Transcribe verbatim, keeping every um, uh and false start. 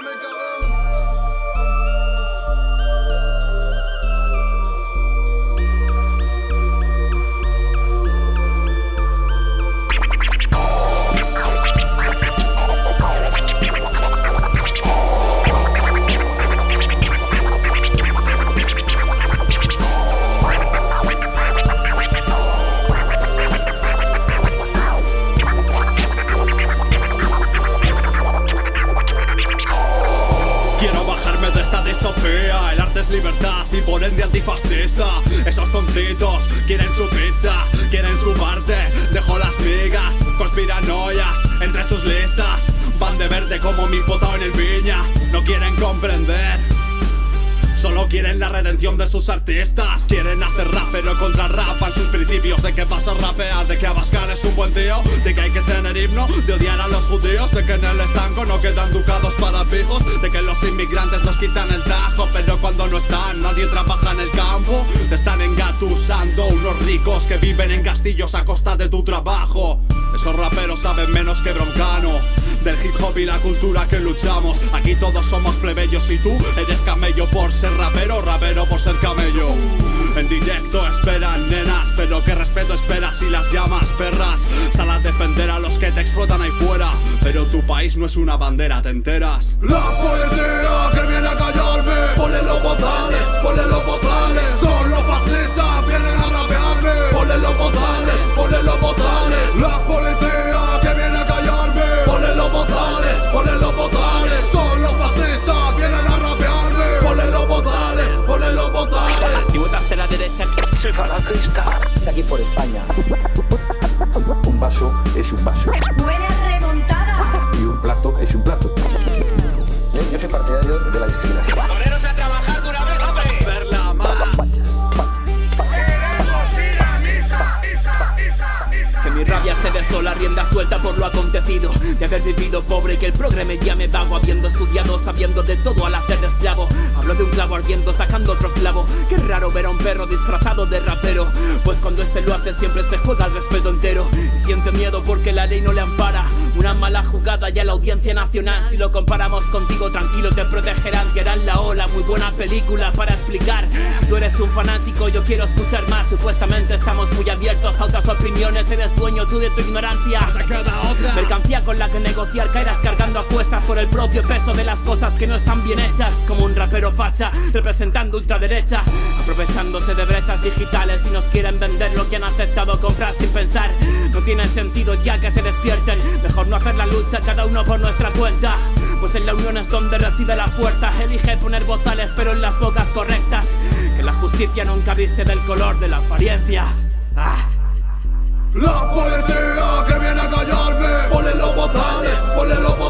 Mírame, cabrón. El arte es libertad y por ende antifascista. Esos tontitos quieren su pizza, quieren su parte. Dejo las migas, conspiranoias entre sus listas. Van de verde como mi potao en el Viña. No quieren comprender, solo quieren la redención de sus artistas. Quieren hacer rap pero contrarrapan sus principios. De que pasa a rapear, de que Abascal es un buen tío, de que hay que tener himno, de odiar a los judíos, de que en el estanco no quedan ducados para pijos, de que los inmigrantes nos quitan el tajo, pero cuando no están nadie trabaja en el campo. Te están engatusando unos ricos que viven en castillos a costa de tu trabajo. Esos raperos saben menos que Broncano del hip hop y la cultura que luchamos. Aquí todos somos plebeyos y tú eres camello por ser rapero, rapero por ser camello. En directo esperan nenas, pero qué respeto esperas si las llamas perras. Sal a defender a los que te explotan ahí fuera, pero tu país no es una bandera, ¿te enteras? La policía que viene a callarme, ponle los bozales, ponle los bozales. Son los fascistas, vienen a rapearme, ponle los bozales, ponle los bozales. La policía que viene a callarme, ponle los bozales, ponle los bozales. Son los fascistas, vienen a rapearme, ponle los bozales, ponle los bozales. Si votas de la derecha, soy falangista. Es aquí por España. Un vaso es un vaso. Buena remontada. Y un plato es un plato. Yo soy partidario de la discriminación. ¡Poneros a trabajar de una vez, hombre! ¡Verla más! Que mi rabia se dé sola, rienda suelta por lo acontecido. De haber vivido pobre y que el progre me llame vago, habiendo estudiado, sabiendo de todo al hacer de esclavo. Hablo de un clavo ardiendo, sacando otro clavo. Qué raro ver a un perro disfrazado de rapero, pues cuando este lo hace siempre se juega el respeto entero. Y siente miedo porque la ley no le ampara. Una mala jugada ya la Audiencia Nacional. Si lo comparamos contigo, tranquilo, te protegerán. Que harán la ola, muy buena película para explicar. Si tú eres un fanático, yo quiero escuchar más. Supuestamente estamos muy abiertos a otras opiniones. Eres dueño tú de tu ignorancia, no te queda otra. Mercancía con la que negociar, caerás cargando a cuestas por el propio peso de las cosas que no están bien hechas. Como un rapero facha, representando ultraderecha, aprovechándose de brechas digitales. Y nos quieren vender lo que han aceptado comprar sin pensar. No tiene sentido ya que se despierten. Mejor no hacer la lucha, cada uno por nuestra cuenta. Pues en la unión es donde reside la fuerza. Elige poner bozales pero en las bocas correctas. Que la justicia nunca viste del color de la apariencia. Ah. La policía que viene a callarme, ponle los bozales, ponle los bozales.